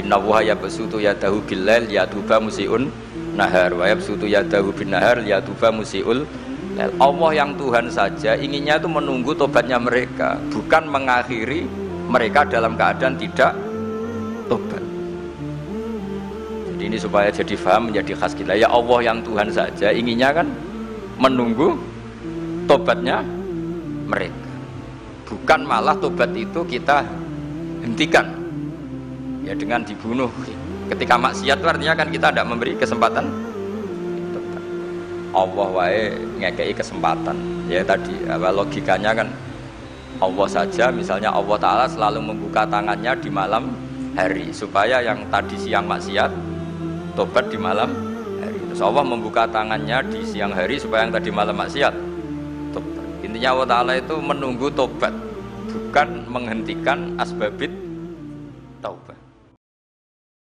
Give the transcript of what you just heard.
innallaha yabsutu yadahu bil lail yatuba musiun nahar wa yabsutu yadahu bin nahar yatuba musiul lail. Allah yang Tuhan saja inginnya itu menunggu tobatnya mereka, bukan mengakhiri mereka dalam keadaan tidak tobat. Jadi ini supaya jadi faham, menjadi khas kita. Ya Allah yang Tuhan saja inginnya kan menunggu tobatnya mereka, bukan malah tobat itu kita hentikan ya dengan dibunuh. Ketika maksiat itu artinya kan kita tidak memberi kesempatan tobat. Allah wae ngekei kesempatan. Ya tadi logikanya kan Allah saja, misalnya Allah Ta'ala selalu membuka tangannya di malam hari supaya yang tadi siang maksiat tobat di malam hari. Terus Allah membuka tangannya di siang hari supaya yang tadi malam maksiat. Intinya Allah Ta'ala itu menunggu tobat, bukan menghentikan asbabit taubat.